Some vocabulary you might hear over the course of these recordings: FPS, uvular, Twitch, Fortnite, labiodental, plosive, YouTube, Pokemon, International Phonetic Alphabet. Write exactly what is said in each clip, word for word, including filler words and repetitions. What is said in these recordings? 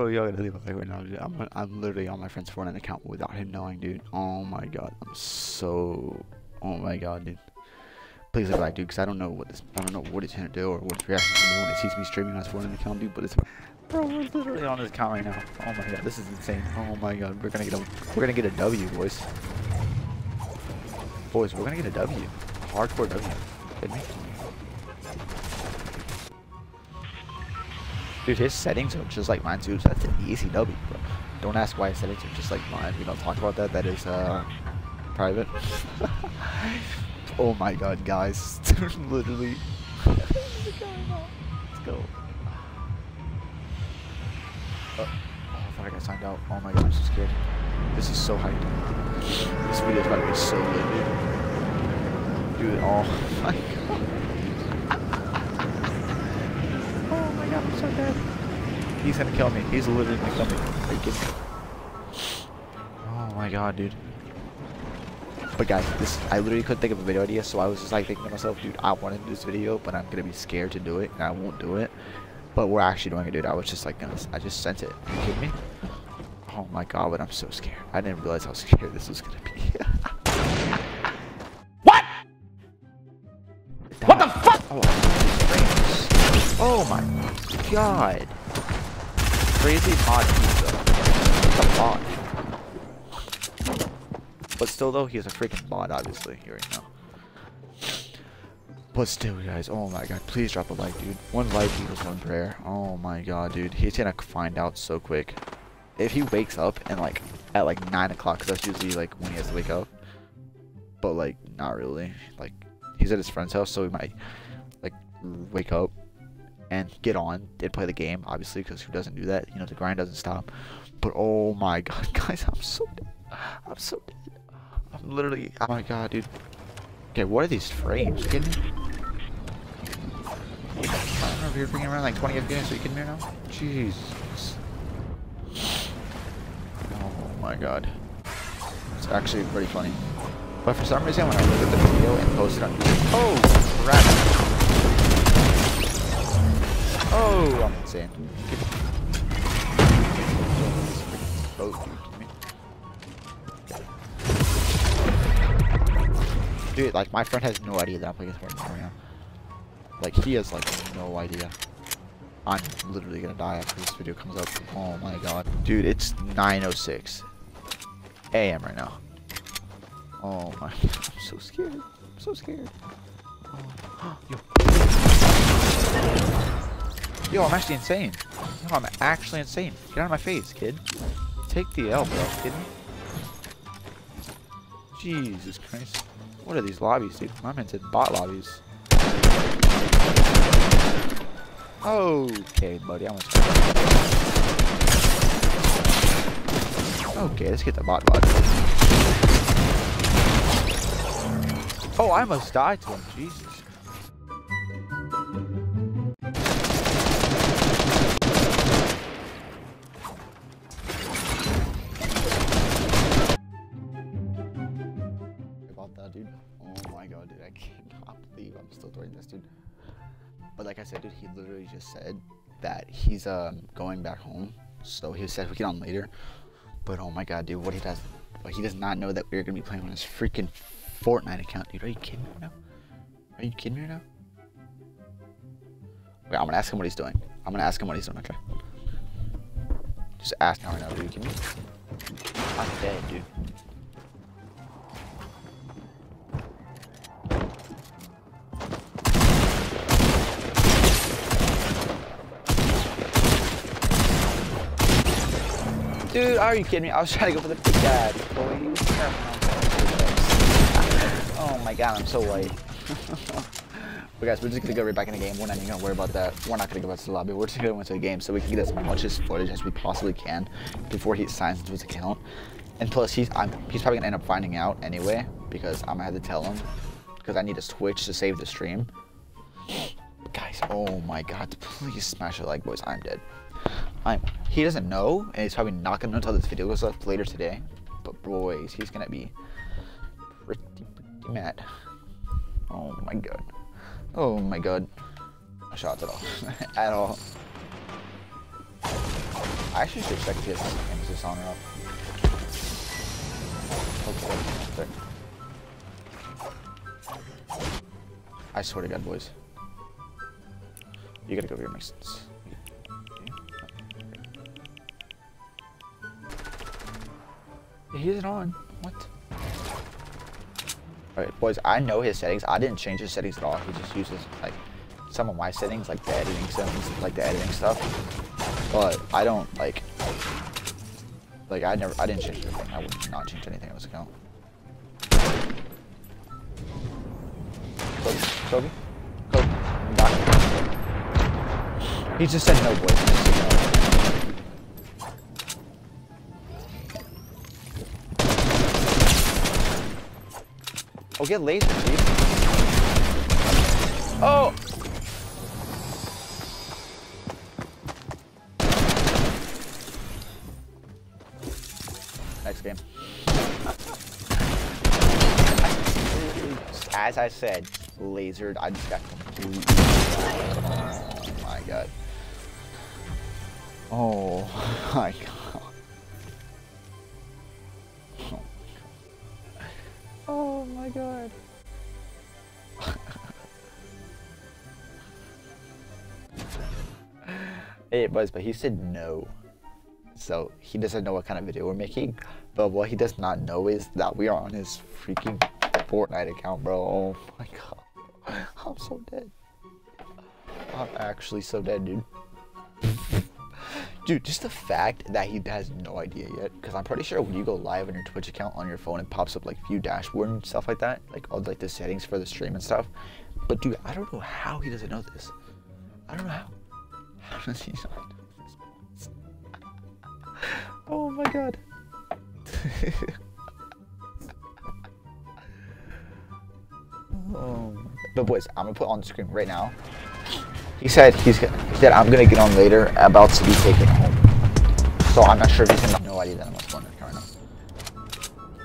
Bro, yo, I'm, I'm literally on my friend's Fortnite account without him knowing, dude. Oh my god, I'm so... Oh my god, dude. Please look like, dude, because I don't know what this... I don't know what it's going to do or what it's reacting to me when it sees me streaming on his Fortnite account, dude, but it's... Bro, we're literally on his account right now. Oh my god, this is insane. Oh my god, we're going to get a... We're going to get a W, boys. Boys, we're going to get a W. Hardcore W. It makes me... Dude, his settings are just like mine too, so that's an easy W, bro. Don't ask why his settings are just like mine. We don't talk about that. That is, uh, private. Oh my god, guys. Literally. Let's go. Oh, I thought I got signed out. Oh my god, I'm so scared. This is so hyped. This video is about to be so lit, dude. Dude, oh my god. I'm so dead. He's gonna kill me. He's literally gonna kill me. Are you kidding me? Oh my god, dude. But guys, this I literally couldn't think of a video idea, so I was just like thinking to myself, dude, I want to do this video, but I'm gonna be scared to do it, and I won't do it. But we're actually doing it, dude. I was just like, I just sent it. Are you kidding me? Oh my god, but I'm so scared. I didn't realize how scared this was gonna be. What? That what the fuck? Oh, oh my. God, crazy mod pizza. He's a mod. But still, though, he's a freaking mod, obviously. Here right now. But still, guys. Oh my God! Please drop a like, dude. One like equals one prayer. Oh my God, dude. He's gonna find out so quick. If he wakes up and like at like nine o'clock, cause that's usually like when he has to wake up. But like, not really. Like, he's at his friend's house, so he might like wake up and get on and play the game, obviously, because who doesn't do that? You know, the grind doesn't stop. But oh my god, guys, I'm so dead. I'm so dead. I'm literally, oh my god, dude. Okay, what are these frames? Are you kidding me? I don't know if you're bringing around like twenty F P S, are you kidding me right now? Jesus. Oh my god. It's actually pretty funny. But for some reason, when I look at the video and post it on YouTube, oh crap. Oh, I'm insane. Dude, like, my friend has no idea that I'm playing this Fortnite right now. Like, he has, like, no idea. I'm literally gonna die after this video comes up. Oh my god. Dude, it's nine oh six A M right now. Oh my god, I'm so scared. I'm so scared. Oh. Yo. Yo, I'm actually insane. No, I'm actually insane. Get out of my face, kid. Take the L, bro. Kidding me? Jesus Christ. What are these lobbies, dude? My man said bot lobbies. Okay, buddy. I almost okay, let's get the bot lobby. Oh, I almost died to him. Jesus. Dude, oh my god, dude, I cannot believe I'm still doing this, dude. But like I said, dude, he literally just said that he's um going back home, so he said we get on later. But oh my god, dude, what he does, he does not know that we're gonna be playing on his freaking Fortnite account, dude. Are you kidding me right now? Are you kidding me right now? Wait, I'm gonna ask him what he's doing. I'm gonna ask him what he's doing. Okay, just ask him right now. Are you kidding me? I'm dead, dude. Dude, are you kidding me? I was trying to go for the big dad. Oh my god, I'm so white. But guys, we're just gonna go right back in the game. We're not even gonna worry about that. We're not gonna go back to the lobby. We're just gonna go into the game so we can get as much as footage as we possibly can before he signs into his account. And plus, he's I'm, he's probably gonna end up finding out anyway because I'm gonna have to tell him because I need his Twitch to save the stream. But guys, oh my god, please smash it like, boys. I'm dead. I'm, he doesn't know, and he's probably not gonna know until this video goes up later today. But boys, he's gonna be pretty, pretty mad. Oh my god. Oh my god. No shots at all. At all. I actually should check this and just on up. I swear to God, boys. You gotta go over here, makes sense. He isn't on. What? Alright, boys, I know his settings. I didn't change his settings at all. He just uses, like, some of my settings, like the editing settings, like the editing stuff. But I don't, like, like, I never, I didn't change anything. I would not change anything on this account. Kobe? Kobe? Kobe? He just said no, boys. Oh, get laser, dude. Oh! Next game. As I said, lasered. I just got completely... Oh my God. Oh my God. God. It was, but he said no. So he doesn't know what kind of video we're making. But what he does not know is that we are on his freaking Fortnite account, bro. Oh my God. I'm so dead. I'm actually so dead, dude. Dude, just the fact that he has no idea yet, because I'm pretty sure when you go live on your Twitch account on your phone, it pops up like view dashboard and stuff like that, like all like the settings for the stream and stuff. But dude, I don't know how he doesn't know this. I don't know how. How does he not know this? Oh my God. Oh. But boys, I'm gonna put on the screen right now. He said he's he said I'm gonna get on later, about to be taken home. So I'm not sure if he's gonna have no idea that I'm on Fortnite right now.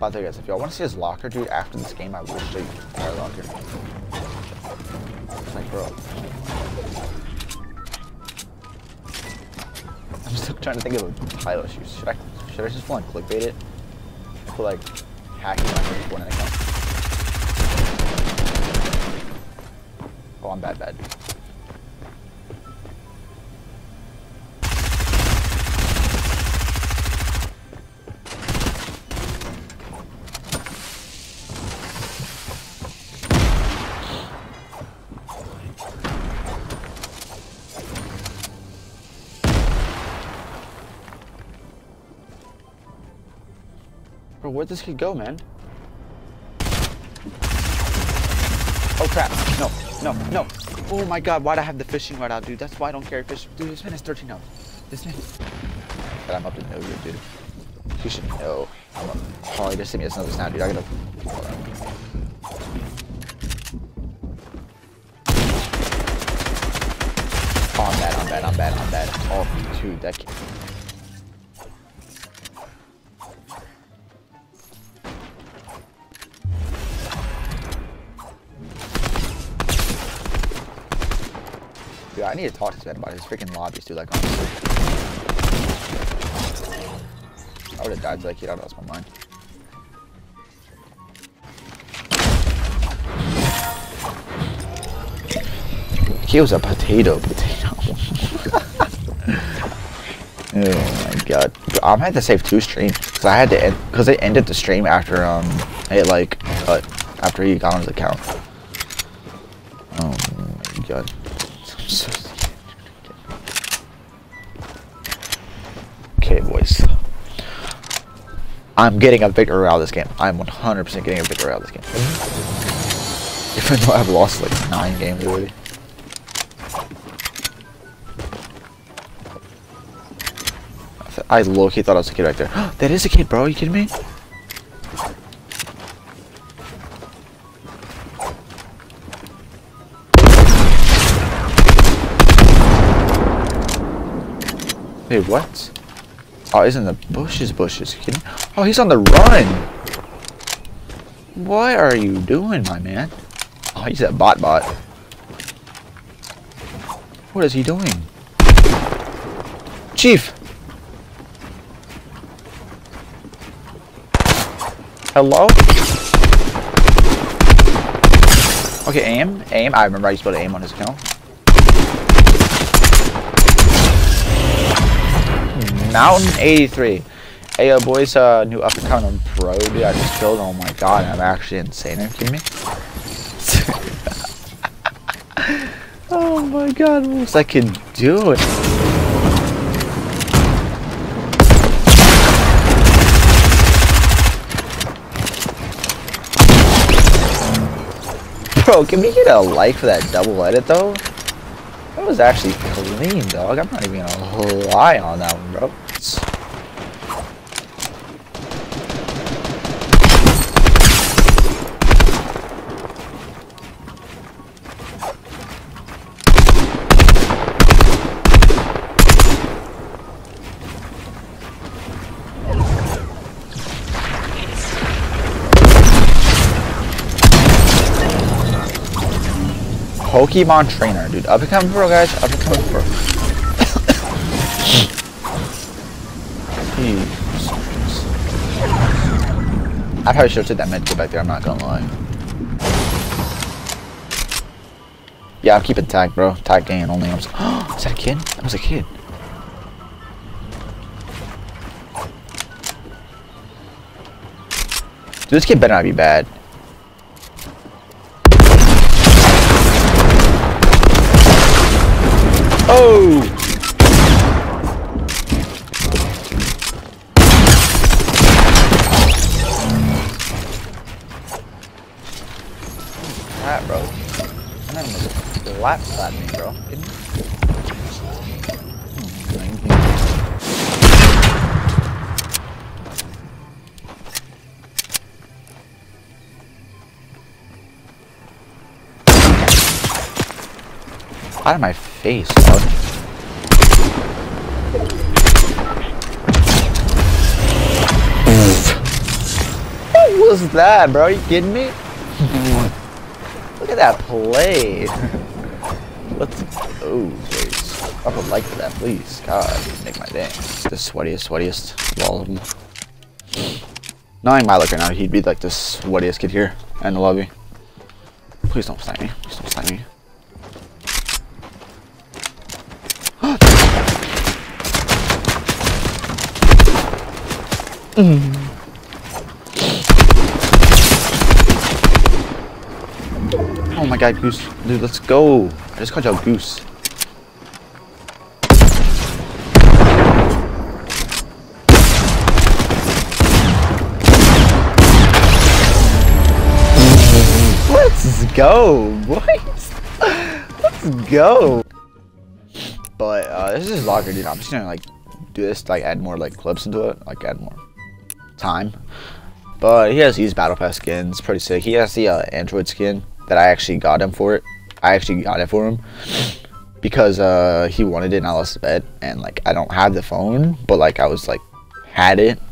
By the way, guys, if y'all wanna see his locker, dude, after this game I will show you our locker. It's like, bro. I'm still trying to think of a title issue. Should I should I just full on clickbait it? For like hacking my Fortnite account. Oh, I'm bad bad dude. Bro, where'd this kid go, man? Oh crap, no, no, no. Oh my God, why'd I have the fishing rod out, dude? That's why I don't carry fish. Dude, this man is thirteen now. This man is... But I'm up to no good, dude. He should know. I'm up. Oh, he just sent me another snap, dude. I gotta... Hold on. Oh, I'm bad, I'm bad, I'm bad, I'm bad. Oh, dude, that kid... Dude, I need to talk to this man about his freaking lobbies, dude, like, honestly. I would've died, like, he'd have lost my mind. He was a potato, potato. Oh my God. Dude, I'm had to save two streams, because I had to end, because it ended the stream after, um, it, like, cut, after he got on his account. Oh my God. Okay, boys. I'm getting a victory out of this game. I'm one hundred percent getting a victory out of this game. Even though I've lost like nine games already. I low-key thought I was a kid right there. That is a kid, bro. Are you kidding me? Wait, what? Oh, he's in the bushes, bushes. Are you kidding me? Oh, he's on the run! What are you doing, my man? Oh, he's that bot bot. What is he doing? Chief! Hello? Okay, aim. Aim. I remember I used to be able to aim on his account. Mountain eighty-three. Hey, yo, boys, uh, new up and coming pro, dude. I just killed. Oh my god, I'm actually insane. Are you kidding me? Oh my god, what was I can do it? Bro, can we get a like for that double edit though? That was actually clean, dog. I'm not even gonna lie on that one, bro. Pokemon Trainer, dude. Up and coming pro, guys. Up and coming pro. Jeez. I probably should have took that medkit back there, I'm not gonna lie. Yeah, I'll keep it tagged, bro. Tag game only. I was, oh, is that a kid? That was a kid. Dude, this kid better not be bad. Oh! That, bro. And then slap slap me, bro. Out of my face, dog. What was that, bro? Are you kidding me? Look at that play. What's oh, please. I would like that, please. God, make my day. The sweatiest, sweatiest of all of them. Knowing my luck right now, he'd be like the sweatiest kid here in the lobby. Please don't snipe me. Please don't snipe me. Mm. Oh my god, Goose. Dude, let's go. I just called y'all Goose. Let's go, boys. Let's go. But, uh, this is locker, dude. I'm just gonna, like, do this, like, add more, like, clips into it. Like, add more time. But he has these battle pass skins, pretty sick. He has the uh, Android skin that I actually got him for it. I actually got it for him because uh he wanted it and I lost the bet, and like I don't have the phone, but like I was like had it